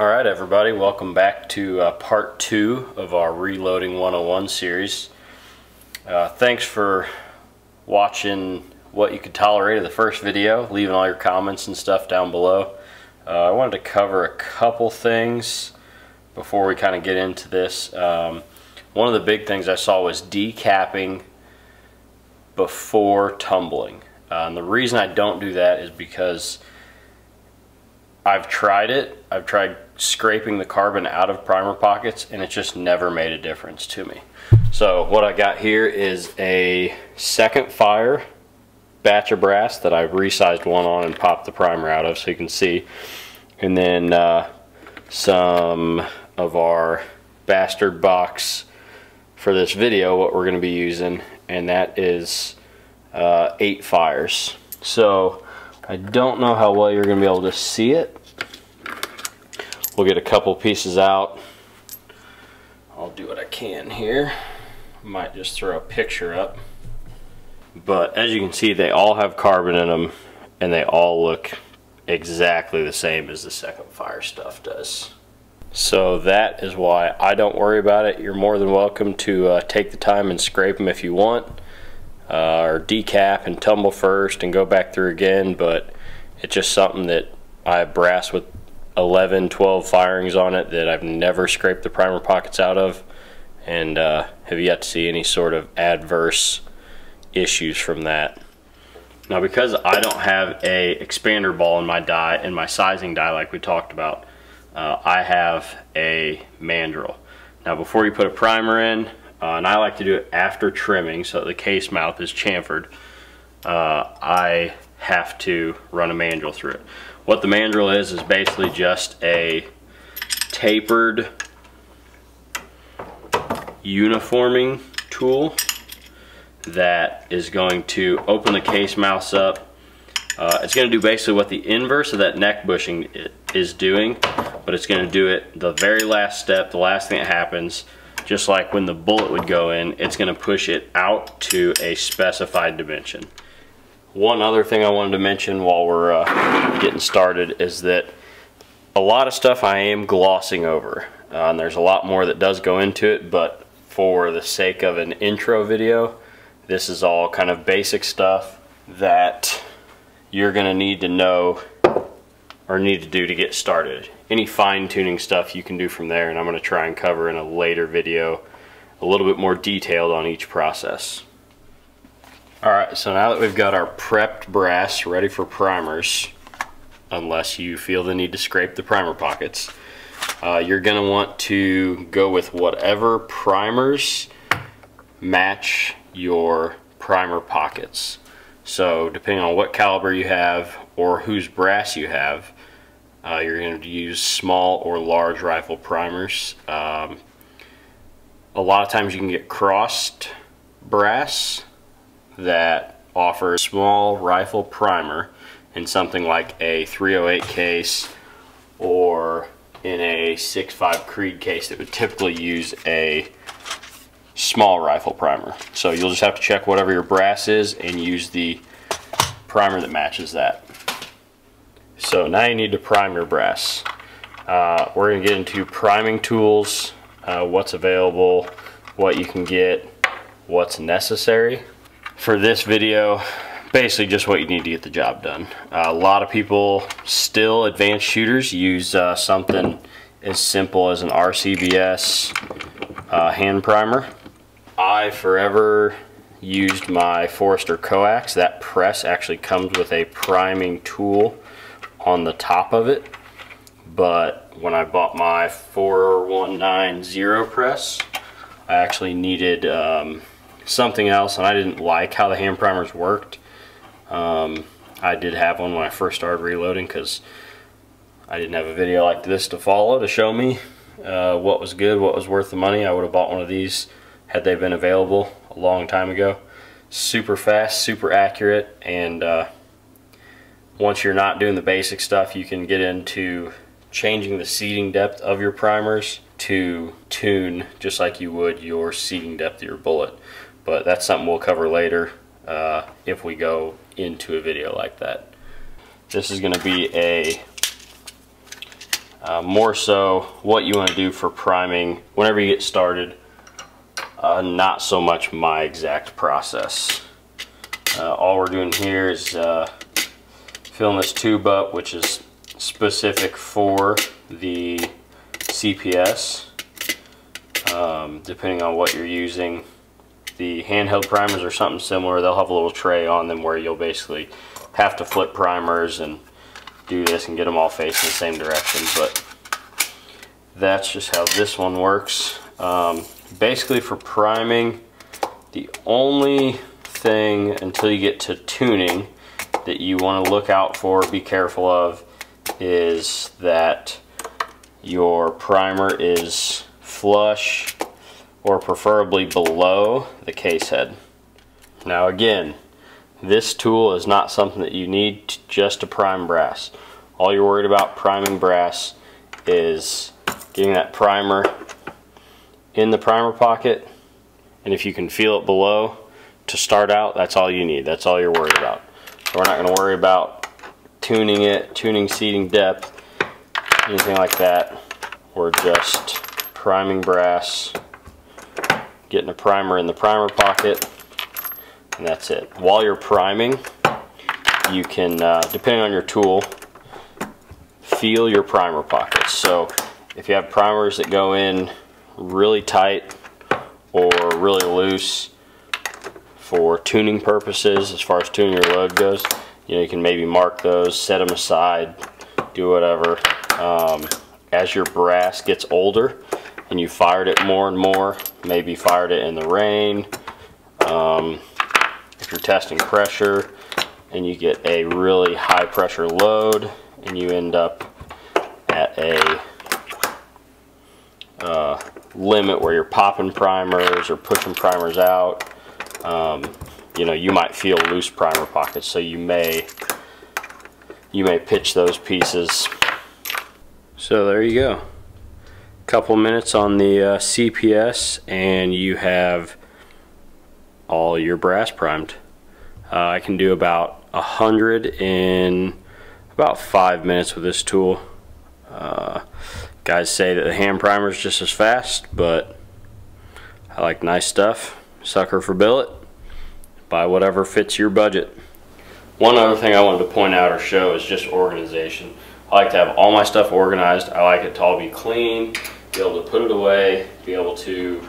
Alright everybody, welcome back to part 2 of our Reloading 101 series. Thanks for watching what you could tolerate of the first video, leaving all your comments and stuff down below. I wanted to cover a couple things before we kind of get into this. One of the big things I saw was decapping before tumbling. And the reason I don't do that is because I've tried it. I've tried scraping the carbon out of primer pockets and it just never made a difference to me. So what I got here is a second fire batch of brass that I resized one on and popped the primer out of so you can see. And then some of our bastard box for this video, what we're going to be using, and that is 8 fires. So I don't know how well you're going to be able to see it. We'll get a couple pieces out. I'll do what I can here. Might just throw a picture up. But as you can see, they all have carbon in them and they all look exactly the same as the second fire stuff does. So that is why I don't worry about it. You're more than welcome to take the time and scrape them if you want. Or decap and tumble first and go back through again, but it's just something that I have brass with 11, 12 firings on it that I've never scraped the primer pockets out of, and have yet to see any sort of adverse issues from that. Now, because I don't have a expander ball in my die, in my sizing die like we talked about, I have a mandrel. Now, before you put a primer in, and I like to do it after trimming so that the case mouth is chamfered, I have to run a mandrel through it. What the mandrel is basically just a tapered uniforming tool that is going to open the case mouths up. It's going to do basically what the inverse of that neck bushing is doing, but it's going to do it the very last step, the last thing that happens. Just like when the bullet would go in, it's going to push it out to a specified dimension. One other thing I wanted to mention while we're getting started is that a lot of stuff I am glossing over. And there's a lot more that does go into it, but for the sake of an intro video, this is all kind of basic stuff that you're going to need to know or need to do to get started. Any fine-tuning stuff you can do from there, and I'm going to try and cover in a later video a little bit more detailed on each process. Alright, so now that we've got our prepped brass ready for primers, unless you feel the need to scrape the primer pockets, you're going to want to go with whatever primers match your primer pockets. So depending on what caliber you have or whose brass you have, you're going to use small or large rifle primers. A lot of times you can get crossed brass that offers small rifle primer in something like a 308 case or in a 6.5 Creed case that would typically use a small rifle primer. So you'll just have to check whatever your brass is and use the primer that matches that. So now you need to prime your brass. We're going to get into priming tools, what's available, what you can get, what's necessary. For this video, basically just what you need to get the job done. A lot of people, still advanced shooters, use something as simple as an RCBS hand primer. I forever used my Forrester coax. That press actually comes with a priming tool on the top of it, but when I bought my 4190 press, I actually needed something else, and I didn't like how the hand primers worked. I did have one when I first started reloading because I didn't have a video like this to follow to show me what was good, what was worth the money. I would have bought one of these had they been available a long time ago. Super fast, super accurate, and once you're not doing the basic stuff, you can get into changing the seating depth of your primers to tune just like you would your seating depth of your bullet. But that's something we'll cover later if we go into a video like that. This is going to be a more so what you want to do for priming whenever you get started, not so much my exact process. All we're doing here is filling this tube up, which is specific for the CPS. Depending on what you're using, the handheld primers are something similar. They'll have a little tray on them where you'll basically have to flip primers and do this and get them all facing the same direction, but that's just how this one works. Basically for priming, the only thing until you get to tuning that you want to look out for, be careful of, is that your primer is flush or preferably below the case head. Now again, this tool is not something that you need just to prime brass. All you're worried about priming brass is getting that primer in the primer pocket, and if you can feel it below to start out, that's all you need. That's all you're worried about. So we're not going to worry about tuning it, tuning seating depth, anything like that. We're just priming brass, getting a primer in the primer pocket, and that's it. While you're priming, you can, depending on your tool, feel your primer pockets. So if you have primers that go in really tight or really loose for tuning purposes, as far as tuning your load goes, you know, you can maybe mark those, set them aside, do whatever. As your brass gets older, and you fired it more and more, maybe fired it in the rain, if you're testing pressure and you get a really high pressure load and you end up at a limit where you're popping primers or pushing primers out, you know, you might feel loose primer pockets, so you may pitch those pieces. So there you go. Couple minutes on the CPS and you have all your brass primed. I can do about 100 in about 5 minutes with this tool. Guys say that the hand primer is just as fast, but I like nice stuff. Sucker for billet. Buy whatever fits your budget. One other thing I wanted to point out or show is just organization. I like to have all my stuff organized. I like it to all be clean, be able to put it away, be able to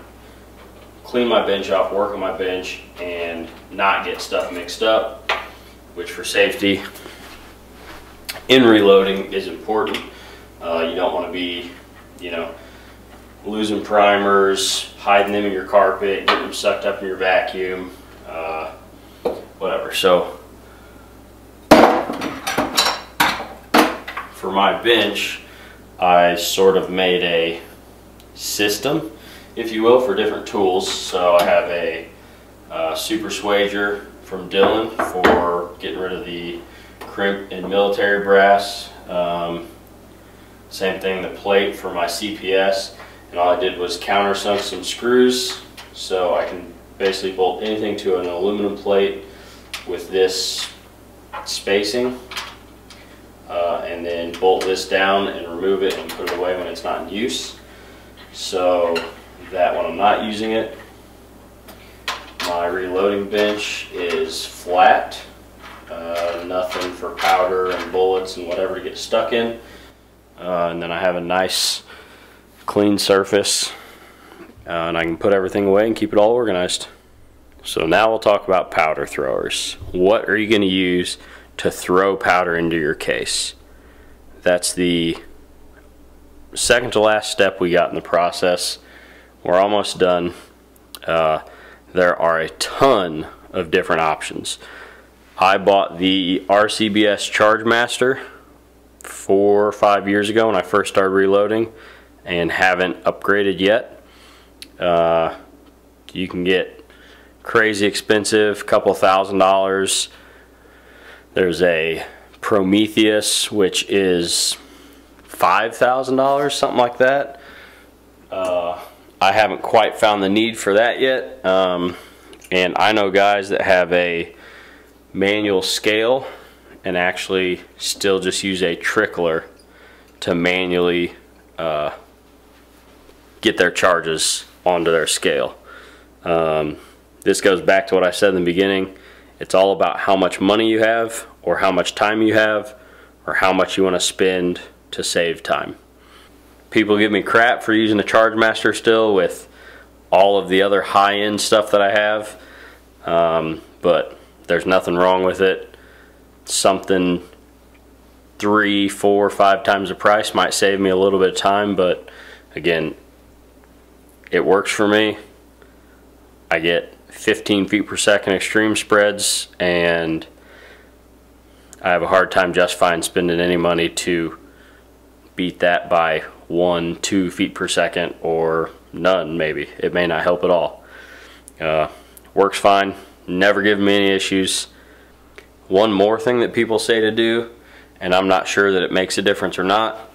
clean my bench off, work on my bench, and not get stuff mixed up, which for safety in reloading is important. You don't want to be, you know, losing primers, hiding them in your carpet, getting them sucked up in your vacuum, whatever. So for my bench, I sort of made a system, if you will, for different tools. So I have a super swager from Dylan for getting rid of the crimp and military brass. Same thing, the plate for my CPS, and all I did was countersunk some screws, so I can basically bolt anything to an aluminum plate with this spacing, and then bolt this down and remove it and put it away when it's not in use. So that when I'm not using it, my reloading bench is flat, nothing for powder and bullets and whatever to get stuck in. And then I have a nice clean surface, and I can put everything away and keep it all organized. So now we'll talk about powder throwers. What are you going to use to throw powder into your case? That's the second to last step we got in the process. We're almost done. There are a ton of different options. I bought the RCBS ChargeMaster 4 or 5 years ago when I first started reloading and haven't upgraded yet. You can get crazy expensive, $2,000. There's a Prometheus, which is $5,000, something like that. I haven't quite found the need for that yet. And I know guys that have a manual scale and actually still just use a trickler to manually get their charges onto their scale. This goes back to what I said in the beginning. It's all about how much money you have, or how much time you have, or how much you want to spend to save time. People give me crap for using the ChargeMaster still with all of the other high-end stuff that I have, but there's nothing wrong with it. Something 3, 4, 5 times the price might save me a little bit of time, but again, it works for me. I get 15 feet per second extreme spreads, and I have a hard time justifying spending any money to beat that by 1, 2 feet per second, or none. Maybe it may not help at all. Works fine, never given me any issues. One more thing that people say to do, and I'm not sure that it makes a difference or not,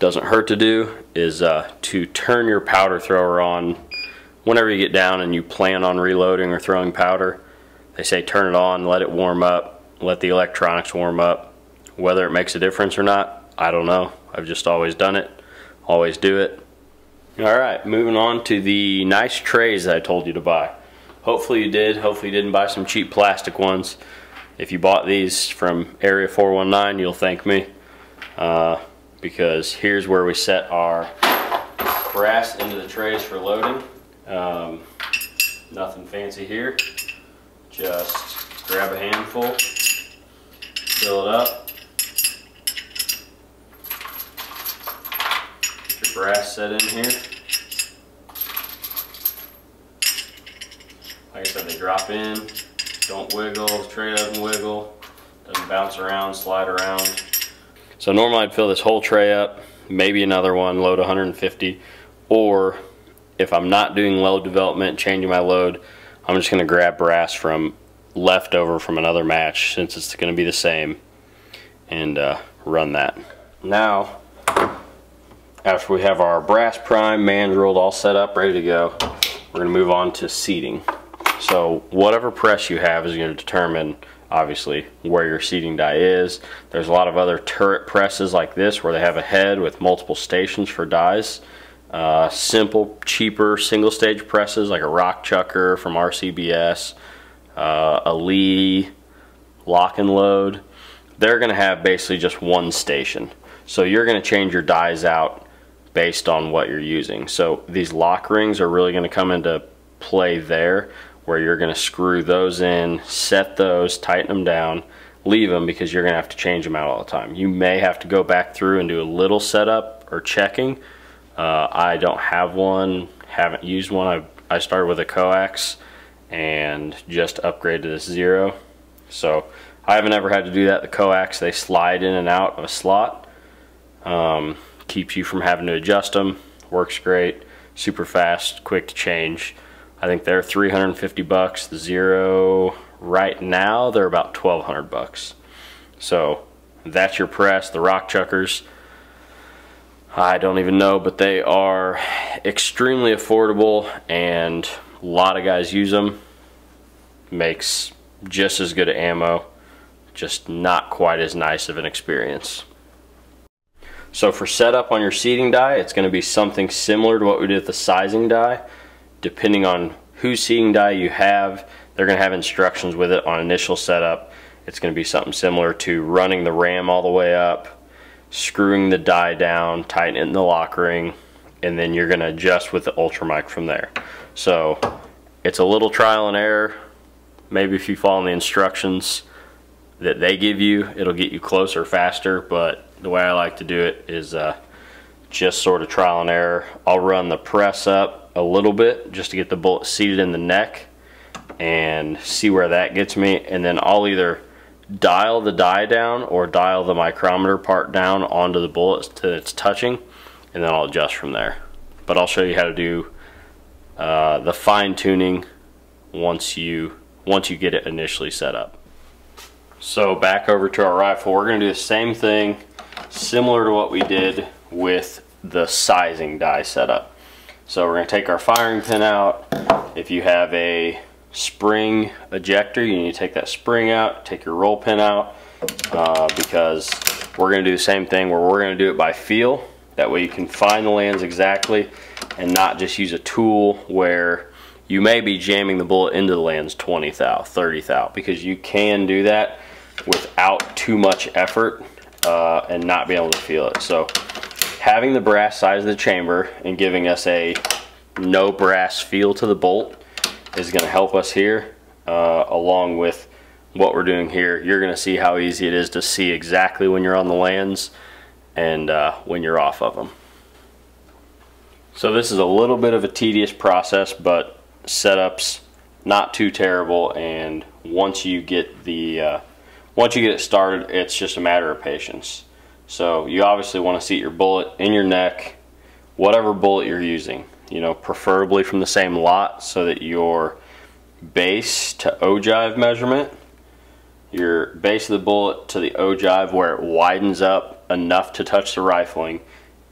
doesn't hurt to do, is to turn your powder thrower on whenever you get down and you plan on reloading or throwing powder. They say turn it on, let it warm up, let the electronics warm up. Whether it makes a difference or not, I don't know. I've just always done it, always do it. Alright, moving on to the nice trays that I told you to buy. Hopefully you did, hopefully you didn't buy some cheap plastic ones. If you bought these from Area 419, you'll thank me, because here's where we set our brass into the trays for loading. Nothing fancy here, just grab a handful, fill it up, get your brass set in here. Like I said, they drop in, don't wiggle, the tray doesn't wiggle, doesn't bounce around, slide around. So normally I'd fill this whole tray up, maybe another one, load 150, or if I'm not doing load development, changing my load, I'm just going to grab brass from leftover from another match, since it's going to be the same, and run that. Now, after we have our brass prime, mandreled, all set up, ready to go, we're going to move on to seating. So whatever press you have is going to determine, obviously, where your seating die is. There's a lot of other turret presses like this where they have a head with multiple stations for dies. Simple, cheaper single stage presses like a Rock Chucker from RCBS, a Lee Lock and Load, they're going to have basically just one station. So you're going to change your dies out based on what you're using. So these lock rings are really going to come into play there, where you're going to screw those in, set those, tighten them down, leave them, because you're going to have to change them out all the time. You may have to go back through and do a little setup or checking. I don't have one, haven't used one. I started with a coax and just upgraded to this zero. So I haven't ever had to do that. The coax, they slide in and out of a slot. Keeps you from having to adjust them. Works great, super fast, quick to change. I think they're 350 bucks. The zero right now, they're about 1,200 bucks. So that's your press. The Rock Chuckers, I don't even know, but they are extremely affordable, and a lot of guys use them. Makes just as good of ammo, just not quite as nice of an experience. So for setup on your seating die, it's going to be something similar to what we did with the sizing die. Depending on whose seating die you have, they're going to have instructions with it on initial setup. It's going to be something similar to running the RAM all the way up, screwing the die down, tighten it in the lock ring, and then you're going to adjust with the ultramic from there. So it's a little trial and error. Maybe if you follow the instructions that they give you, it'll get you closer faster, but the way I like to do it is just sort of trial and error. I'll run the press up a little bit just to get the bullet seated in the neck and see where that gets me, and then I'll either dial the die down or dial the micrometer part down onto the bullet till it's touching, and then I'll adjust from there. But I'll show you how to do the fine tuning once you get it initially set up. So back over to our rifle, we're going to do the same thing, similar to what we did with the sizing die setup. So we're going to take our firing pin out. If you have a spring ejector, you need to take that spring out, take your roll pin out, because we're going to do the same thing where we're going to do it by feel. That way you can find the lands exactly and not just use a tool where you may be jamming the bullet into the lands 20 thou, 30 thou, because you can do that without too much effort and not be able to feel it. So having the brass size of the chamber and giving us a no brass feel to the bolt is going to help us here, along with what we're doing here. You're going to see how easy it is to see exactly when you're on the lands and when you're off of them. So this is a little bit of a tedious process, but setup's not too terrible, and once you get the once you get it started, it's just a matter of patience. So you obviously want to seat your bullet in your neck, whatever bullet you're using, you know, preferably from the same lot, so that your base to ogive measurement, your base of the bullet to the ogive where it widens up enough to touch the rifling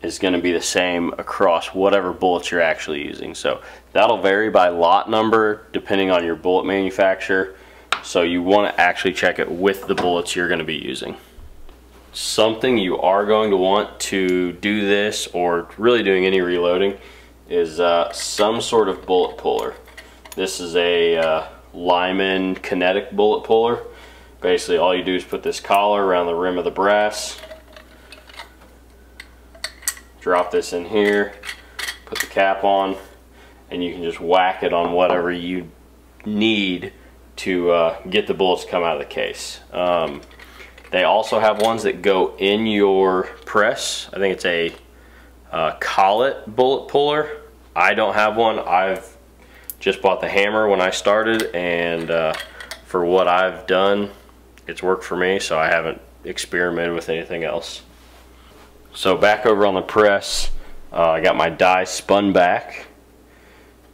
is going to be the same across whatever bullets you're actually using. So that'll vary by lot number depending on your bullet manufacturer, so you want to actually check it with the bullets you're going to be using. Something you are going to want to do this, or really doing any reloading, is some sort of bullet puller. This is a Lyman kinetic bullet puller. Basically all you do is put this collar around the rim of the brass, drop this in here, put the cap on, and you can just whack it on whatever you need to get the bullets to come out of the case. They also have ones that go in your press. I think it's a collet bullet puller. I don't have one. I've just bought the hammer when I started, and for what I've done, it's worked for me, so I haven't experimented with anything else. So back over on the press, I got my die spun back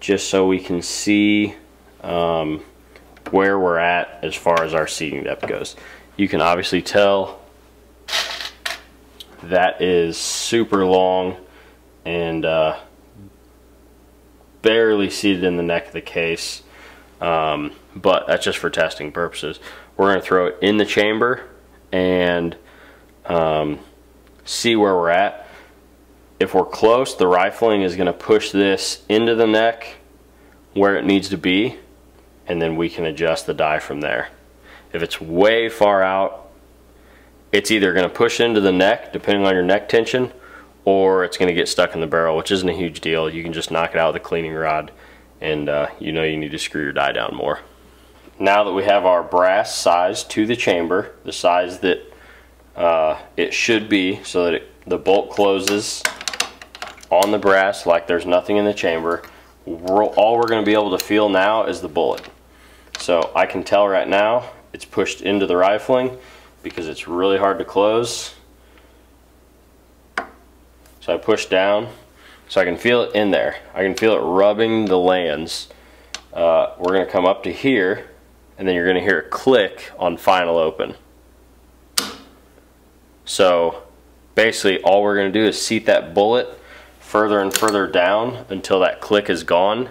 just so we can see where we're at as far as our seating depth goes. You can obviously tell that is super long and barely seated in the neck of the case, but that's just for testing purposes. We're going to throw it in the chamber and see where we're at. If we're close, the rifling is going to push this into the neck where it needs to be, and then we can adjust the die from there. If it's way far out, it's either going to push into the neck, depending on your neck tension, or it's going to get stuck in the barrel, which isn't a huge deal. You can just knock it out with a cleaning rod, and you know you need to screw your die down more. Now that we have our brass size to the chamber, the size that it should be, so that the bolt closes on the brass like there's nothing in the chamber, all we're going to be able to feel now is the bullet. So I can tell right now it's pushed into the rifling because it's really hard to close. So I push down, so I can feel it in there. I can feel it rubbing the lands. We're going to come up to here, and then you're going to hear a click on final open. So basically all we're going to do is seat that bullet further and further down until that click is gone,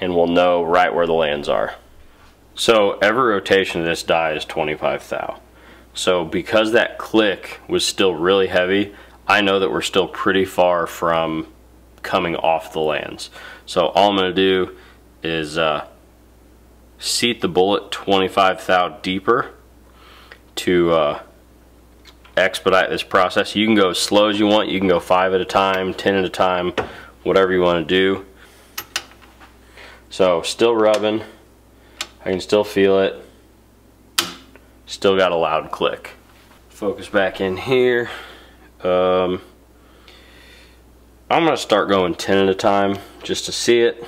and we'll know right where the lands are. So every rotation of this die is 25 thou. So because that click was still really heavy, I know that we're still pretty far from coming off the lands. So all I'm going to do is seat the bullet 25 thou deeper to expedite this process. You can go as slow as you want. You can go 5 at a time, 10 at a time, whatever you want to do. So still rubbing, I can still feel it, still got a loud click. Focus back in here. I'm going to start going 10 at a time just to see it.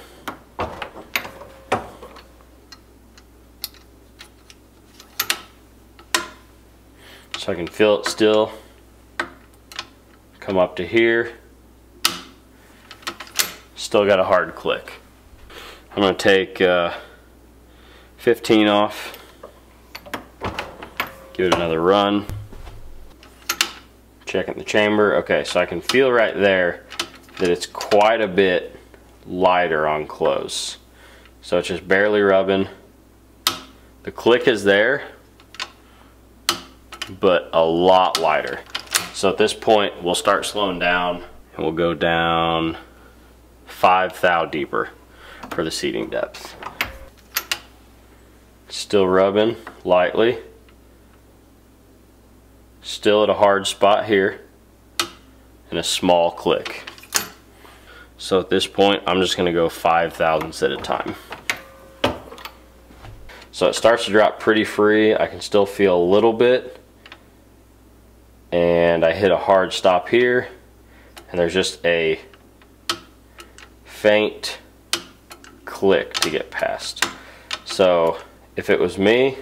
So I can feel it still. Come up to here. Still got a hard click. I'm going to take 15 off. Give it another run. Checking the chamber. Okay, so I can feel right there that it's quite a bit lighter on close. So it's just barely rubbing. The click is there. but a lot lighter. So at this point, we'll start slowing down and we'll go down 5 thou deeper for the seating depth. Still rubbing lightly. Still at a hard spot here and a small click. So at this point, I'm just gonna go 5 thousandths at a time. So it starts to drop pretty free. I can still feel a little bit. And I hit a hard stop here. And there's just a faint click to get past. So if it was me,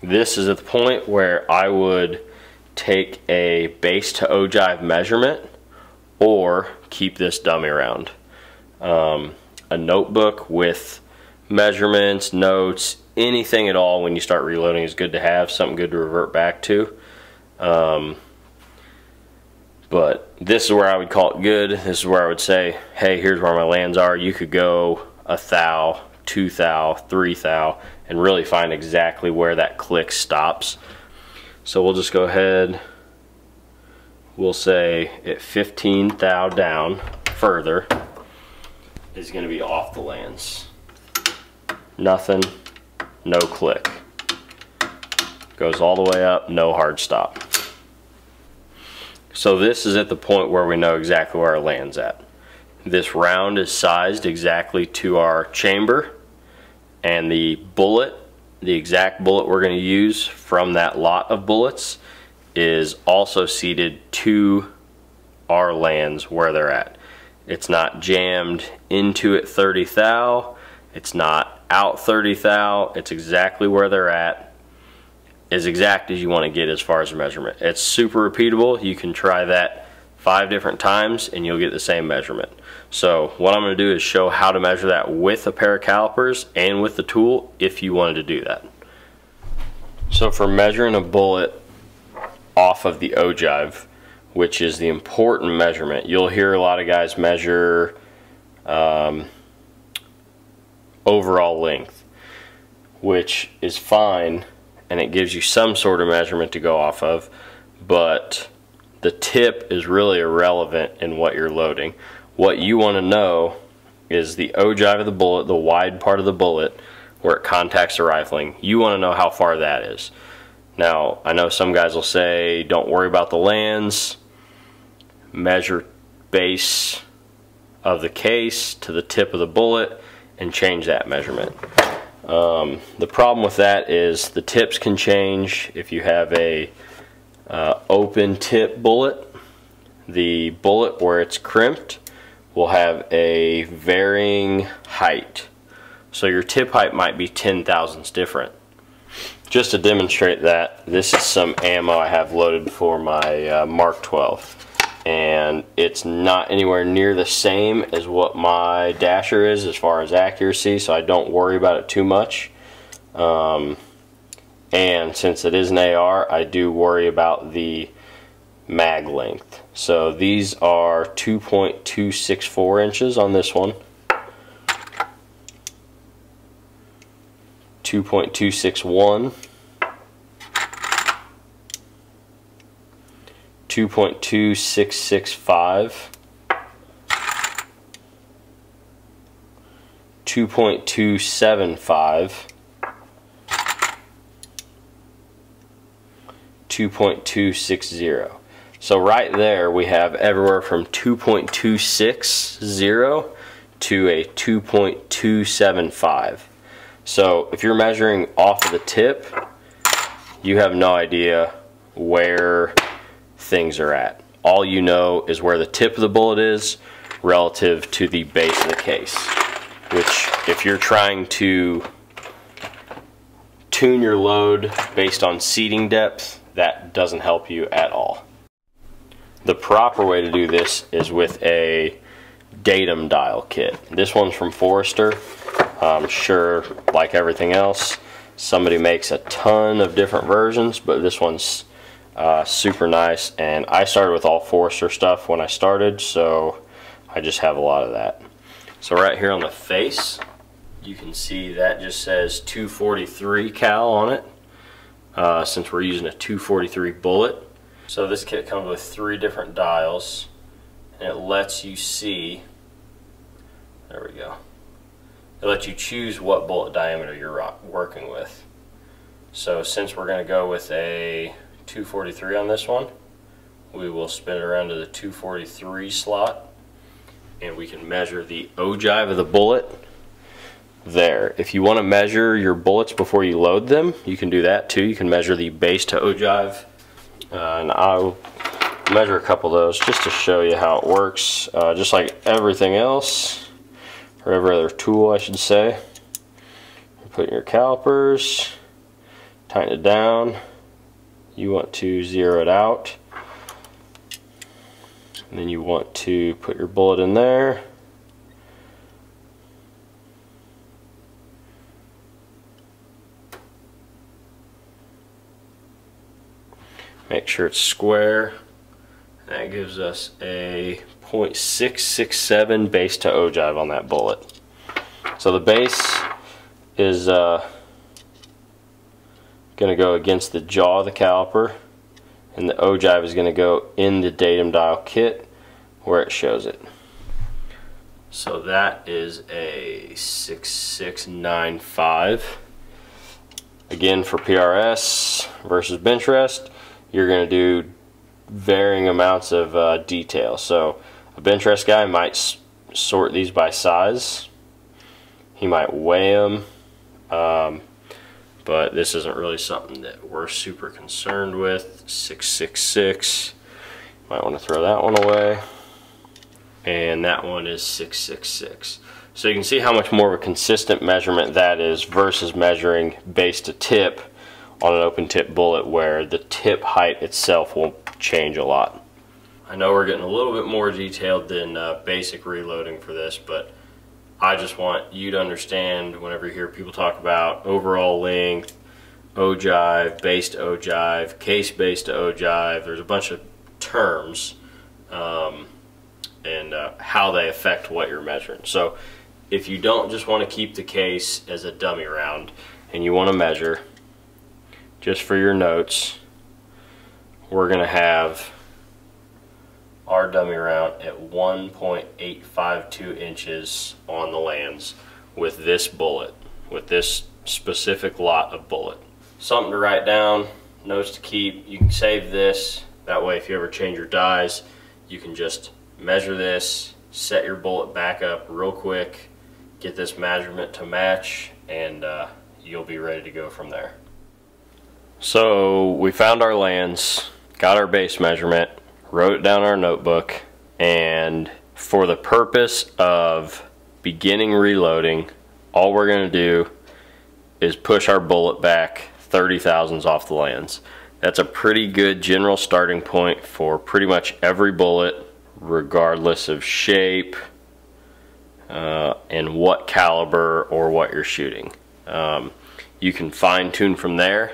this is at the point where I would take a base to ogive measurement or keep this dummy round. A notebook with measurements, notes, anything at all when you start reloading is good to have, something good to revert back to. But this is where I would call it good. This is where I would say, hey, here's where my lands are. You could go 1 thou, 2 thou, 3 thou, and really find exactly where that click stops. So we'll just go ahead, we'll say at 15 thou down further is going to be off the lands. Nothing, no click. Goes all the way up, no hard stop. So this is at the point where we know exactly where our land's at. This round is sized exactly to our chamber, and the bullet, the exact bullet we're going to use from that lot of bullets is also seated to our lands where they're at. It's not jammed into it 30 thou, it's not out 30 thou, it's exactly where they're at, as exact as you want to get as far as the measurement. It's super repeatable. You can try that 5 different times and you'll get the same measurement. So what I'm going to do is show how to measure that with a pair of calipers and with the tool if you wanted to do that. So for measuring a bullet off of the ogive, which is the important measurement, you'll hear a lot of guys measure overall length, which is fine and it gives you some sort of measurement to go off of, but the tip is really irrelevant in what you're loading. What you want to know is the ogive of the bullet, the wide part of the bullet where it contacts the rifling. You want to know how far that is. Now, I know some guys will say, don't worry about the lands, measure base of the case to the tip of the bullet and change that measurement. The problem with that is the tips can change. If you have a open tip bullet, the bullet where it's crimped will have a varying height. So your tip height might be 10 thousandths different. Just to demonstrate that, this is some ammo I have loaded for my Mark 12. And it's not anywhere near the same as what my Dasher is as far as accuracy, so I don't worry about it too much. And since it is an AR, I do worry about the mag length. So these are 2.264 inches on this one, 2.261, 2.2665, 2.275, 2.260. So right there we have everywhere from 2.260 to a 2.275. So if you're measuring off of the tip, you have no idea where things are at. All you know is where the tip of the bullet is relative to the base of the case, which if you're trying to tune your load based on seating depth, that doesn't help you at all. The proper way to do this is with a datum dial kit. This one's from Forrester. I'm sure, like everything else, somebody makes a ton of different versions, but this one's super nice, and I started with all Forrester stuff when I started, so I just have a lot of that. So right here on the face, you can see that just says 243 cal on it, since we're using a 243 bullet. So this kit comes with 3 different dials, and it lets you see, there we go, it lets you choose what bullet diameter you're working with. So since we're going to go with a 243 on this one, we will spin it around to the 243 slot, and we can measure the ogive of the bullet there. If you want to measure your bullets before you load them, you can do that too. You can measure the base to ogive. And I'll measure a couple of those just to show you how it works. Just like everything else, or every other tool I should say, you put in your calipers, tighten it down, you want to zero it out, and then you want to put your bullet in there, make sure it's square. That gives us a 0.667 base to ogive on that bullet. So the base is going to go against the jaw of the caliper, and the ogive is going to go in the datum dial kit where it shows it. So that is a 6695. Again, for PRS versus bench rest, you're going to do varying amounts of detail. So a bench rest guy might sort these by size. He might weigh them, but this isn't really something that we're super concerned with. 666, might want to throw that one away. And that one is 666. So you can see how much more of a consistent measurement that is versus measuring base to tip on an open tip bullet, where the tip height itself will change a lot. I know we're getting a little bit more detailed than basic reloading for this, but I just want you to understand whenever you hear people talk about overall length, ogive, base to ogive, case base to ogive, there's a bunch of terms and how they affect what you're measuring. So if you don't just want to keep the case as a dummy round and you want to measure, just for your notes, we're going to have our dummy round at 1.852 inches on the lands with this bullet, with this specific lot of bullet. Something to write down, notes to keep. You can save this. That way if you ever change your dies, you can just measure this, set your bullet back up real quick, get this measurement to match, and you'll be ready to go from there. So we found our lands, got our base measurement, wrote it down in our notebook, and for the purpose of beginning reloading, all we're going to do is push our bullet back 30 thousandths off the lands. That's a pretty good general starting point for pretty much every bullet, regardless of shape and what caliber or what you're shooting. You can fine tune from there.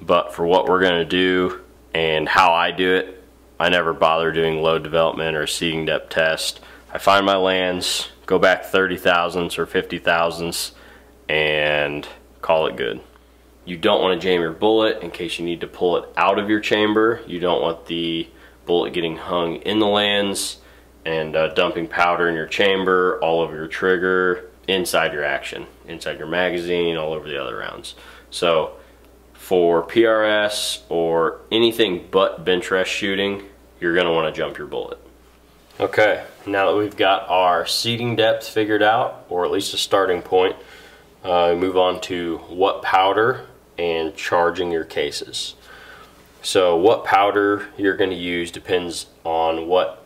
But for what we're going to do and how I do it, I never bother doing load development or seeding depth test. I find my lands, go back 30 thousandths or 50 thousandths, and call it good. You don't want to jam your bullet in case you need to pull it out of your chamber. You don't want the bullet getting hung in the lands and dumping powder in your chamber, all over your trigger, inside your action, inside your magazine, all over the other rounds. So for PRS or anything but bench rest shooting, you're going to want to jump your bullet. Okay, now that we've got our seating depth figured out, or at least a starting point, move on to what powder and charging your cases. So what powder you're going to use depends on what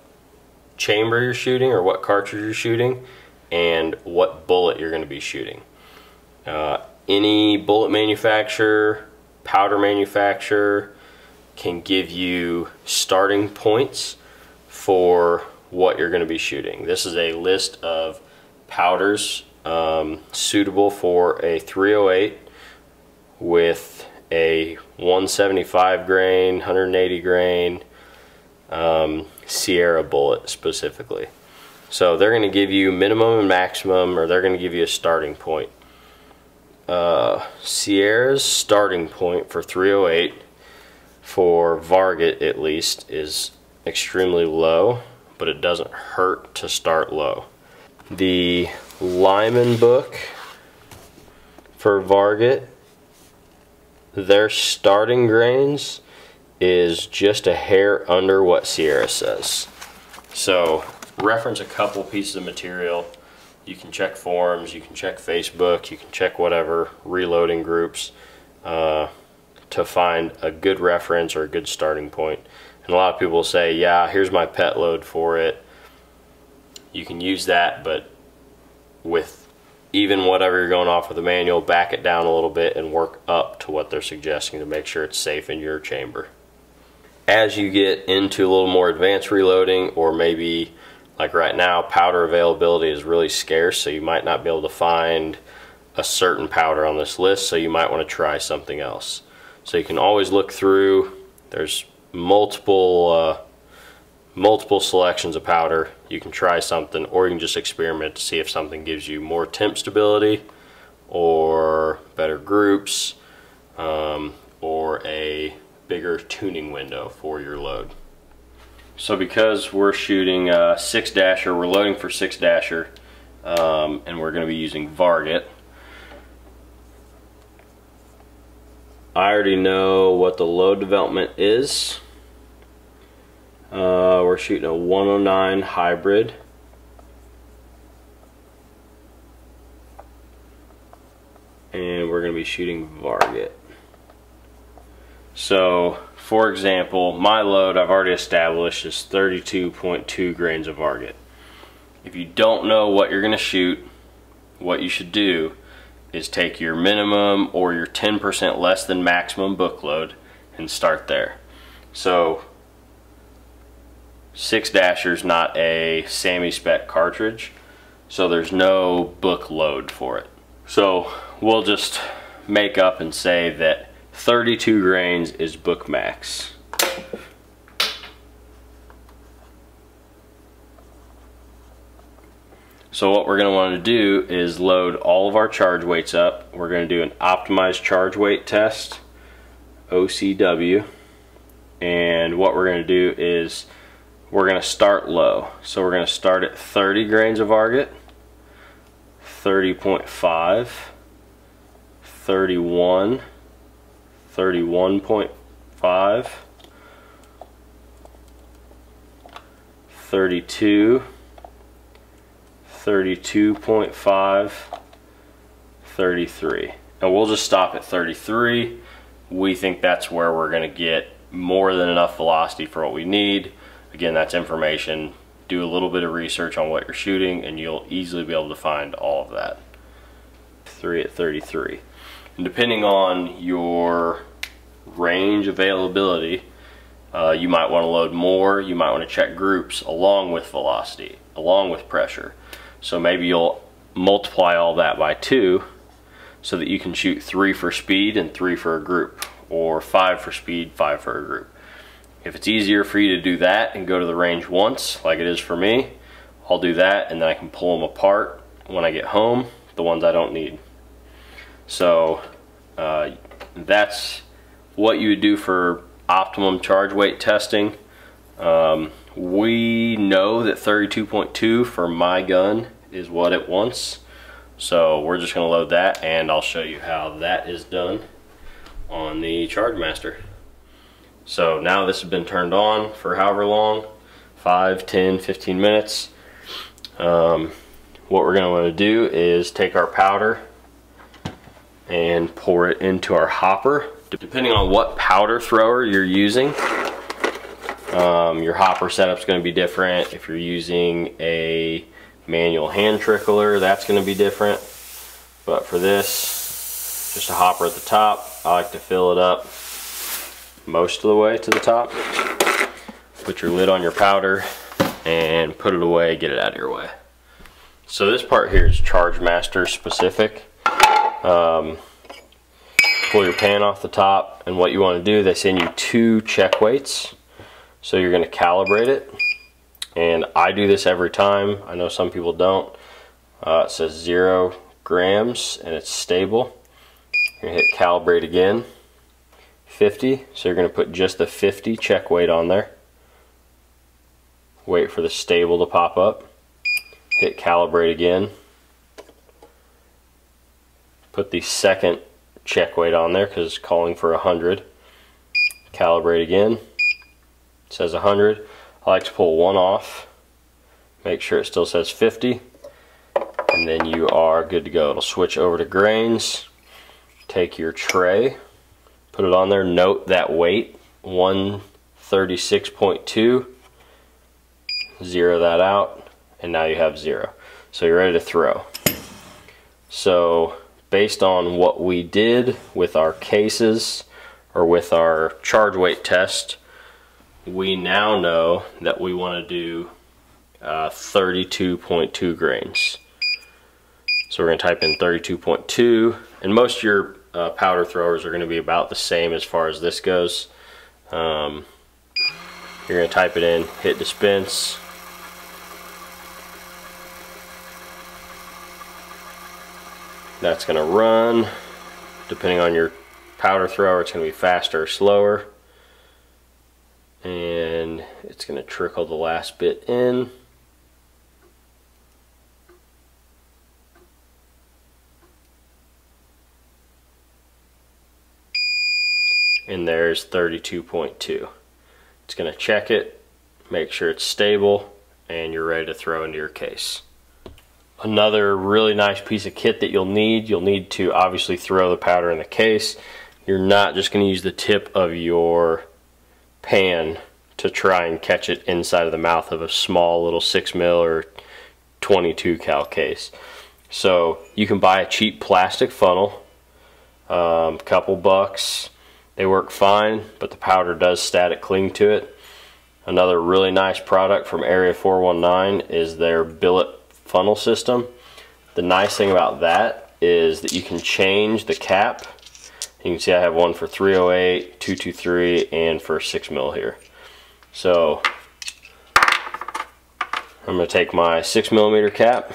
chamber you're shooting or what cartridge you're shooting and what bullet you're going to be shooting. Any bullet manufacturer, powder manufacturer, can give you starting points for what you're going to be shooting. This is a list of powders suitable for a 308 with a 175 grain, 180 grain Sierra bullet specifically. So they're going to give you minimum and maximum, or they're going to give you a starting point. Sierra's starting point for 308, for Varget at least, is extremely low, but it doesn't hurt to start low. The Lyman book for Varget, their starting grains is just a hair under what Sierra says. So reference a couple pieces of material. You can check forums, you can check Facebook, you can check whatever, reloading groups, to find a good reference or a good starting point. And a lot of people say, yeah, here's my pet load for it. You can use that, but with even whatever you're going off with the manual, back it down a little bit and work up to what they're suggesting to make sure it's safe in your chamber. As you get into a little more advanced reloading, or maybe like right now, powder availability is really scarce, so you might not be able to find a certain powder on this list, so you might want to try something else. So you can always look through. There's multiple selections of powder. You can try something, or you can just experiment to see if something gives you more temp stability, or better groups, or a bigger tuning window for your load. So because we're shooting 6-Dasher, we're loading for 6-Dasher, and we're going to be using Varget. I already know what the load development is. We're shooting a 109 hybrid. And we're going to be shooting Varget. So, for example, my load I've already established is 32.2 grains of Varget. If you don't know what you're going to shoot, what you should do is take your minimum or your 10% less than maximum book load and start there. So 6-Dasher's not a SAMI spec cartridge, so there's no book load for it. So we'll just make up and say that 32 grains is book max. So what we're going to want to do is load all of our charge weights up. We're going to do an optimized charge weight test, OCW, and what we're going to do is we're going to start low. So we're going to start at 30 grains of Varget, 30.5, 31, 31.5, 32, 32.5, 33. And we'll just stop at 33. We think that's where we're going to get more than enough velocity for what we need. Again, that's information. Do a little bit of research on what you're shooting and you'll easily be able to find all of that. 3 at 33. And depending on your range availability, you might want to load more. You might want to check groups along with velocity, along with pressure. So maybe you'll multiply all that by 2 so that you can shoot 3 for speed and 3 for a group, or 5 for speed, 5 for a group. If it's easier for you to do that and go to the range once, like it is for me, I'll do that and then I can pull them apart when I get home, the ones I don't need. So that's what you would do for optimum charge weight testing. We know that 32.2 for my gun is what it wants, so we're just going to load that, and I'll show you how that is done on the ChargeMaster. So now this has been turned on for however long, 5, 10, 15 minutes. What we're going to want to do is take our powder and pour it into our hopper. Depending on what powder thrower you're using, your hopper setup's going to be different. If you're using a manual hand trickler, that's going to be different. But for this, just a hopper at the top. I like to fill it up most of the way to the top. Put your lid on your powder and put it away, get it out of your way. So this part here is ChargeMaster specific. Pull your pan off the top, and what you want to do, they send you 2 check weights. So you're going to calibrate it, and I do this every time. I know some people don't. It says 0 grams and it's stable. You're gonna hit calibrate again, 50, so you're gonna put just the 50 check weight on there. Wait for the stable to pop up, hit calibrate again, put the second check weight on there because it's calling for 100, calibrate again, it says 100. I like to pull one off, make sure it still says 50, and then you are good to go. It'll switch over to grains. Take your tray, put it on there, note that weight, 136.2, zero that out, and now you have 0. So you're ready to throw. So based on what we did with our cases or with our charge weight test, we now know that we want to do 32.2 grains. So we're going to type in 32.2, and most of your powder throwers are going to be about the same as far as this goes. You're going to type it in, hit dispense. That's going to run. Depending on your powder thrower, it's going to be faster or slower. And it's going to trickle the last bit in. And there's 32.2. It's going to check it, make sure it's stable, and you're ready to throw into your case. Another really nice piece of kit that you'll need to obviously throw the powder in the case. You're not just going to use the tip of your pan to try and catch it inside of the mouth of a small little 6mm or 22 cal case. So you can buy a cheap plastic funnel, couple bucks. They work fine, but the powder does static cling to it. Another really nice product from Area 419 is their billet funnel system. The nice thing about that is that you can change the cap. You can see I have one for 308, 223, and for 6mm here. So I'm going to take my 6mm cap,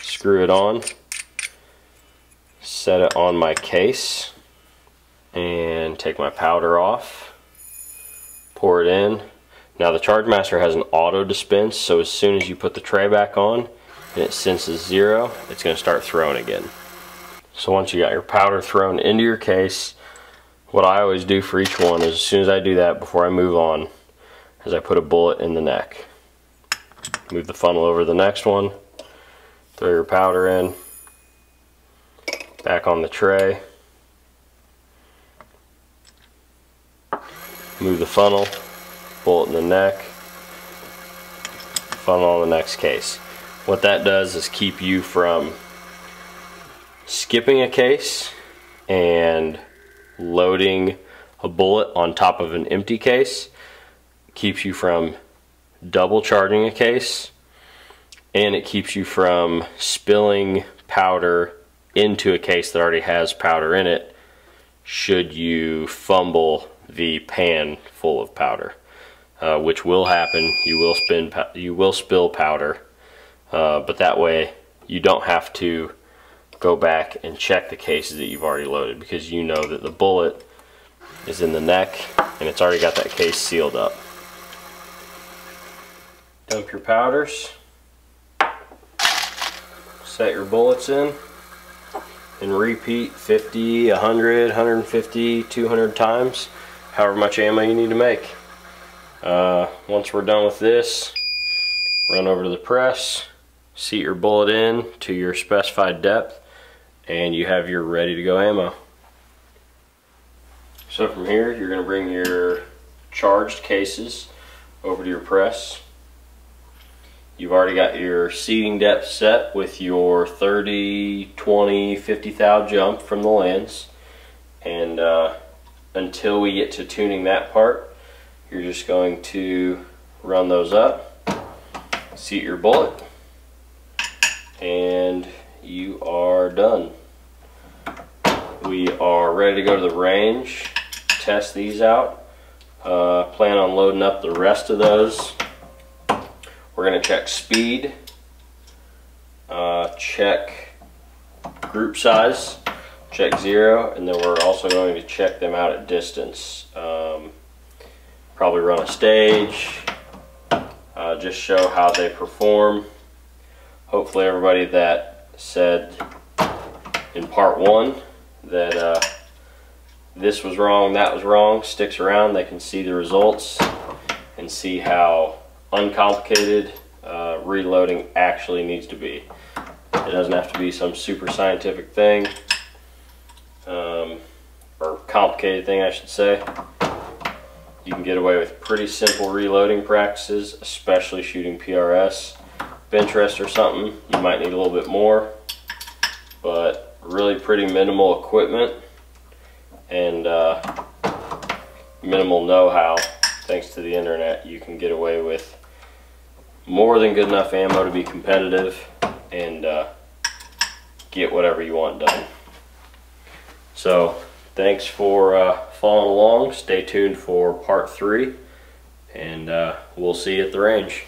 screw it on, set it on my case, and take my powder off, pour it in. Now the ChargeMaster has an auto dispense, so as soon as you put the tray back on and it senses 0, it's going to start throwing again. So once you got your powder thrown into your case, what I always do for each one is as soon as I do that before I move on is I put a bullet in the neck. Move the funnel over to the next one, throw your powder in, back on the tray. Move the funnel, bullet in the neck, funnel on the next case. What that does is keep you from skipping a case and loading a bullet on top of an empty case. Keeps you from double charging a case, and it keeps you from spilling powder into a case that already has powder in it should you fumble the pan full of powder, which will happen. You will spill powder, but that way you don't have to go back and check the cases that you've already loaded, because you know that the bullet is in the neck and it's already got that case sealed up. Dump your powders, set your bullets in, and repeat 50, 100, 150, 200 times, however much ammo you need to make. Once we're done with this, run over to the press, seat your bullet in to your specified depth, and you have your ready to go ammo. So from here, you're going to bring your charged cases over to your press. You've already got your seating depth set with your 30, 20, 50 thou jump from the lens, and until we get to tuning that part, you're just going to run those up, seat your bullet, and you are done. We are ready to go to the range, test these out, plan on loading up the rest of those We're going to check speed, check group size, check 0, and then we're also going to check them out at distance. Probably run a stage, just show how they perform. Hopefully everybody that said in part 1 that this was wrong, that was wrong, sticks around. They can see the results and see how uncomplicated reloading actually needs to be. It doesn't have to be some super scientific thing, or complicated thing I should say. You can get away with pretty simple reloading practices, especially shooting PRS. Bench rest or something, you might need a little bit more, but really pretty minimal equipment and minimal know-how. Thanks to the internet, you can get away with more than good enough ammo to be competitive and get whatever you want done. So thanks for following along. Stay tuned for part 3, and we'll see you at the range.